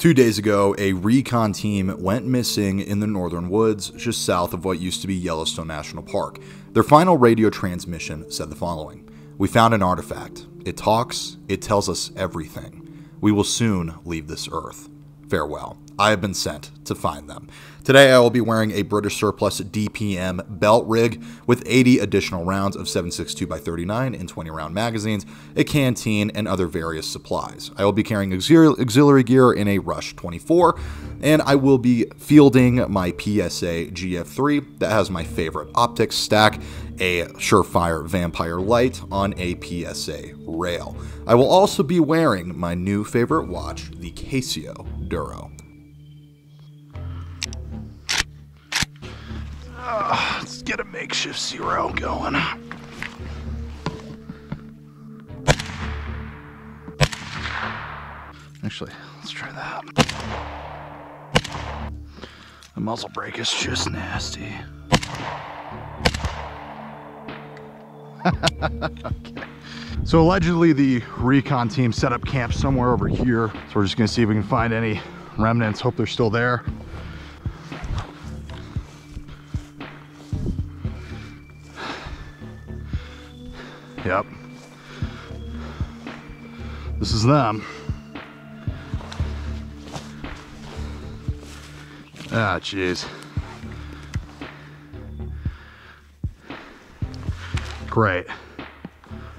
2 days ago, a recon team went missing in the northern woods just south of what used to be Yellowstone National Park. Their final radio transmission said the following: "We found an artifact. It talks. It tells us everything. We will soon leave this earth. Farewell. I have been sent to find them." Today I will be wearing a British Surplus DPM belt rig with 80 additional rounds of 7.62x39 and 20 round magazines, a canteen, and other various supplies. I will be carrying auxiliary gear in a Rush 24, and I will be fielding my PSA GF3 that has my favorite optics stack, a Surefire Vampire light on a PSA rail. I will also be wearing my new favorite watch, the Casio Duro. Let's get a makeshift zero going. Actually, let's try that. The muzzle brake is just nasty. Okay. So allegedly the recon team set up camp somewhere over here. So we're just gonna see if we can find any remnants. Hope they're still there. Yep. This is them. Ah, jeez. Great.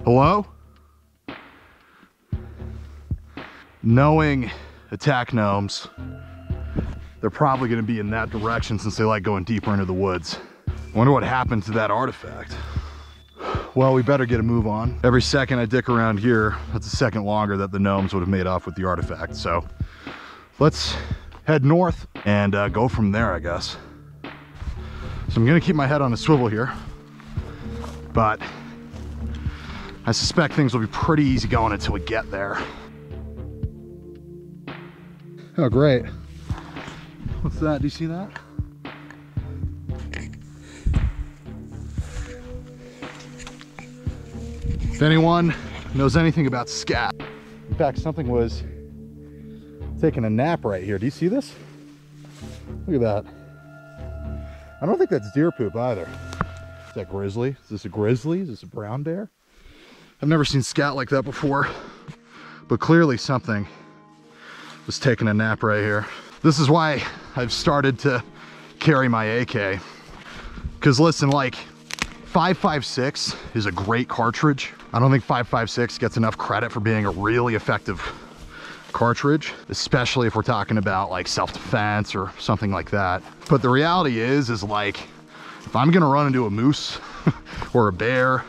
Hello? Knowing attack gnomes, they're probably going to be in that direction since they like going deeper into the woods. I wonder what happened to that artifact. Well, we better get a move on. Every second I dick around here, that's a second longer that the gnomes would have made off with the artifact. So let's head north and go from there, I guess. So I'm gonna keep my head on a swivel here, but I suspect things will be pretty easy going until we get there. Oh, great. What's that? Do you see that? If anyone knows anything about scat. In fact, something was taking a nap right here. Do you see this? Look at that. I don't think that's deer poop either. Is that grizzly? Is this a grizzly? Is this a brown bear? I've never seen scat like that before, but clearly something was taking a nap right here. This is why I've started to carry my AK. Because listen, like, 5.56 is a great cartridge. I don't think 5.56 gets enough credit for being a really effective cartridge, especially if we're talking about like self-defense or something like that. But the reality is like, if I'm gonna run into a moose or a bear,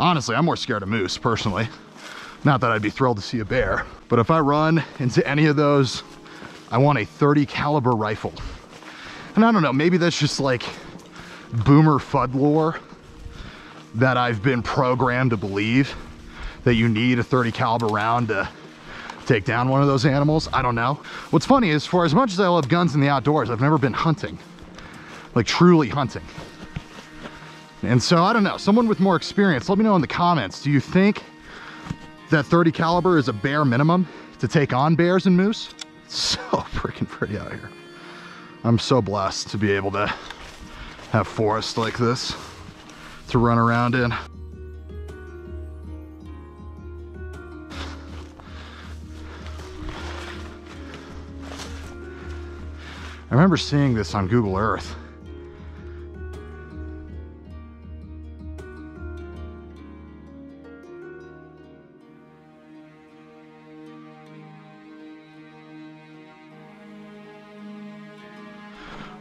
honestly, I'm more scared of moose personally. Not that I'd be thrilled to see a bear, but if I run into any of those, I want a 30 caliber rifle. And I don't know, maybe that's just like boomer FUD lore that I've been programmed to believe that you need a 30 caliber round to take down one of those animals. I don't know. What's funny is, for as much as I love guns in the outdoors, I've never been hunting, like truly hunting. And so I don't know, someone with more experience, let me know in the comments, do you think that 30 caliber is a bare minimum to take on bears and moose? It's so freaking pretty out here. I'm so blessed to be able to have forests like this to run around in. I remember seeing this on Google Earth.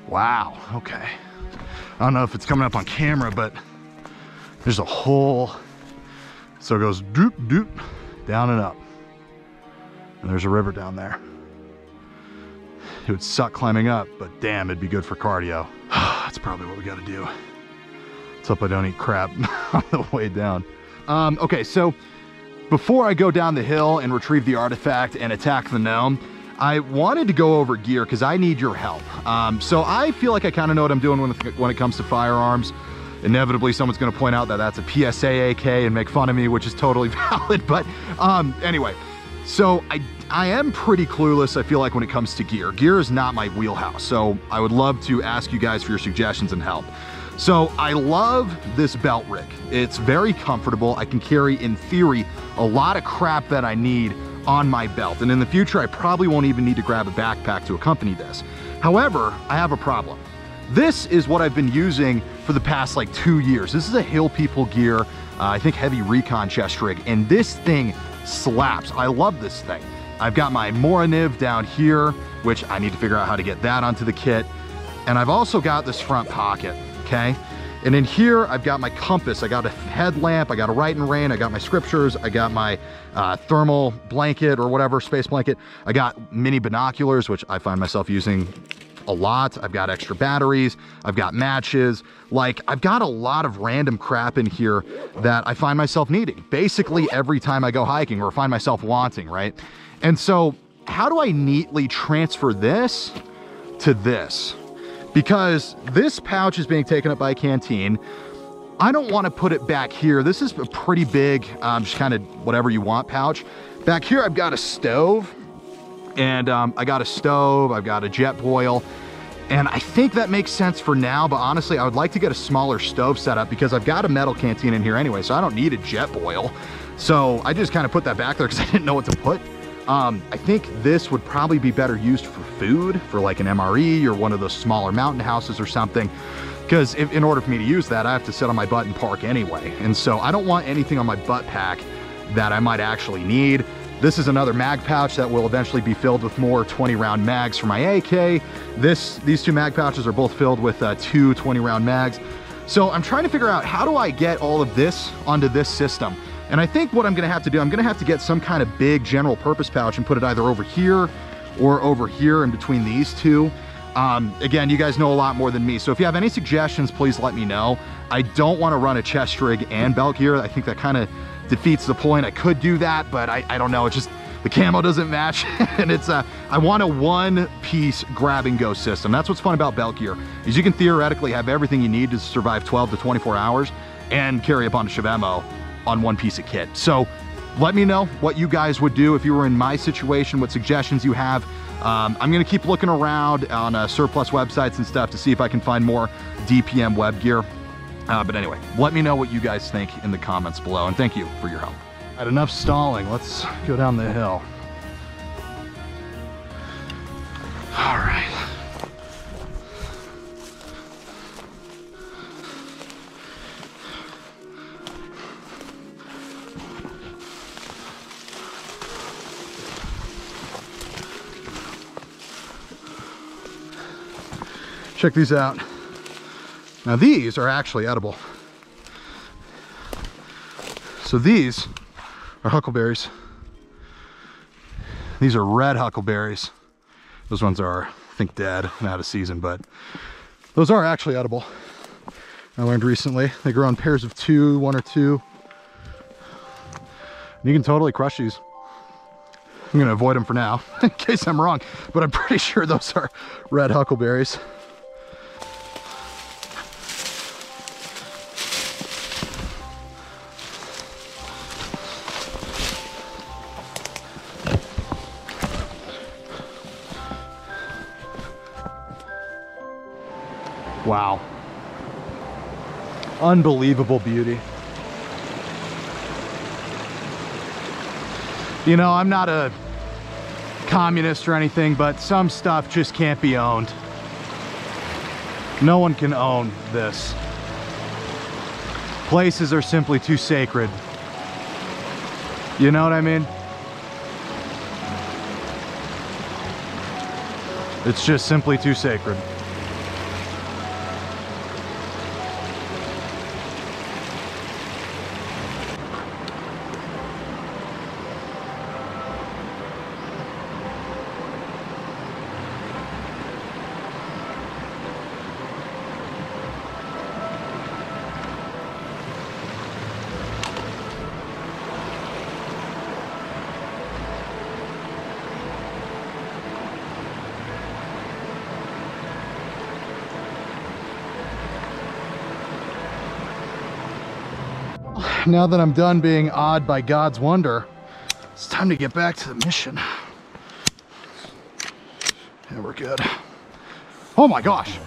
Wow, okay. I don't know if it's coming up on camera, but there's a hole. So it goes doop, doop, down and up. And there's a river down there. It would suck climbing up, but damn, it'd be good for cardio. That's probably what we gotta do. Let's hope I don't eat crap on the way down. Okay, so before I go down the hill and retrieve the artifact and attack the gnome, I wanted to go over gear because I need your help. So I feel like I kind of know what I'm doing when it comes to firearms. Inevitably, someone's going to point out that that's a PSA AK and make fun of me, which is totally valid. But anyway, So I am pretty clueless, I feel like, when it comes to gear. Gear is not my wheelhouse, so I would love to ask you guys for your suggestions and help. So I love this belt rig. It's very comfortable. I can carry, in theory, a lot of crap that I need on my belt. And in the future, I probably won't even need to grab a backpack to accompany this. However, I have a problem. This is what I've been using for the past like 2 years. This is a Hill People Gear, I think heavy recon chest rig, and this thing slaps. I love this thing. I've got my Mora Niv down here, which I need to figure out how to get that onto the kit. And I've also got this front pocket, okay? And in here, I've got my compass. I got a headlamp, I got a right and rein, I got my scriptures, I got my thermal blanket or whatever, space blanket. I got mini binoculars, which I find myself using a lot. I've got extra batteries, I've got matches. Like, I've got a lot of random crap in here that I find myself needing basically every time I go hiking or find myself wanting, right? And so how do I neatly transfer this to this? Because this pouch is being taken up by a canteen. I don't want to put it back here. This is a pretty big, just kind of whatever you want pouch. Back here, I've got a stove. And I got a stove, I've got a Jetboil, and I think that makes sense for now, but honestly, I would like to get a smaller stove set up because I've got a metal canteen in here anyway, so I don't need a Jetboil. So I just kind of put that back there because I didn't know what to put. I think this would probably be better used for food, for like an MRE or one of those smaller mountain houses or something. Because in order for me to use that, I have to sit on my butt and park anyway. And so I don't want anything on my butt pack that I might actually need. This is another mag pouch that will eventually be filled with more 20-round mags for my AK. These two mag pouches are both filled with two 20-round mags. So I'm trying to figure out, how do I get all of this onto this system? And I think what I'm gonna have to do, I'm gonna have to get some kind of big general purpose pouch and put it either over here or over here in between these two. Again, you guys know a lot more than me. So if you have any suggestions, please let me know. I don't wanna run a chest rig and belt gear. I think that kind of defeats the point. I could do that, but I don't know. It's just the camo doesn't match. And it's I want a one-piece grab-and-go system. That's what's fun about belt gear, is you can theoretically have everything you need to survive 12 to 24 hours and carry a bunch of ammo on one piece of kit. So let me know what you guys would do if you were in my situation, what suggestions you have. I'm gonna keep looking around on surplus websites and stuff to see if I can find more DPM web gear. But anyway, let me know what you guys think in the comments below, and thank you for your help. All right, enough stalling. Let's go down the hill. All right. Check these out. Now these are actually edible. So these are huckleberries. These are red huckleberries. Those ones are, I think, dead and out of season, but those are actually edible. I learned recently. They grow in pairs of two, one or two. And you can totally crush these. I'm gonna avoid them for now in case I'm wrong, but I'm pretty sure those are red huckleberries. Wow. Unbelievable beauty. You know, I'm not a communist or anything, but some stuff just can't be owned. No one can own this. Places are simply too sacred. You know what I mean? It's just simply too sacred. Now that I'm done being awed by God's wonder, It's time to get back to the mission. And yeah, we're good. Oh my gosh.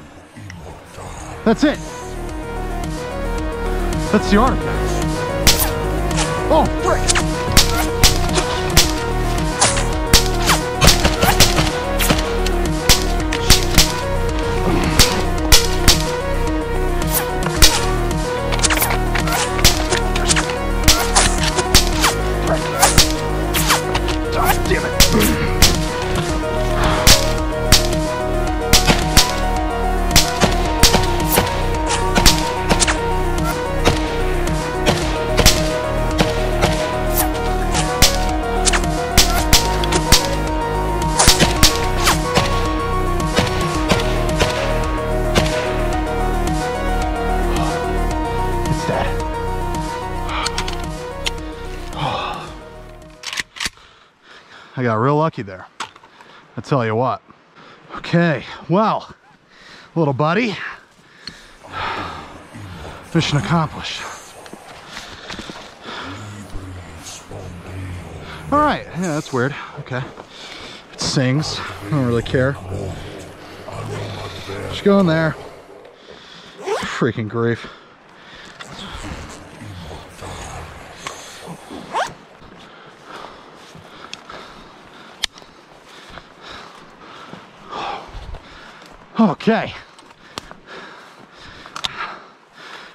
That's it. That's the artifact. Oh, frick. I got real lucky there, I tell you what. Okay, well, little buddy, mission accomplished. All right, yeah, that's weird, okay. It sings, I don't really care. Just go in there. Freaking grief. Okay,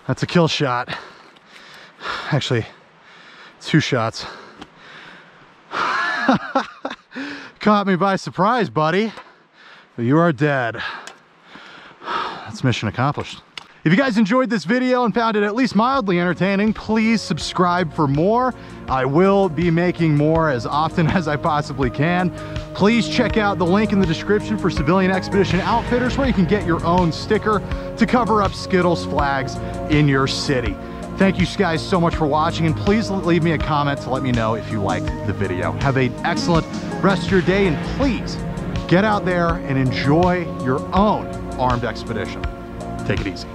that's a kill shot. Actually, two shots. Caught me by surprise, buddy. But you are dead. That's mission accomplished. If you guys enjoyed this video and found it at least mildly entertaining, please subscribe for more. I will be making more as often as I possibly can. Please check out the link in the description for Civilian Expedition Outfitters, where you can get your own sticker to cover up Skittles flags in your city. Thank you guys so much for watching, and please leave me a comment to let me know if you liked the video. Have an excellent rest of your day, and please get out there and enjoy your own armed expedition. Take it easy.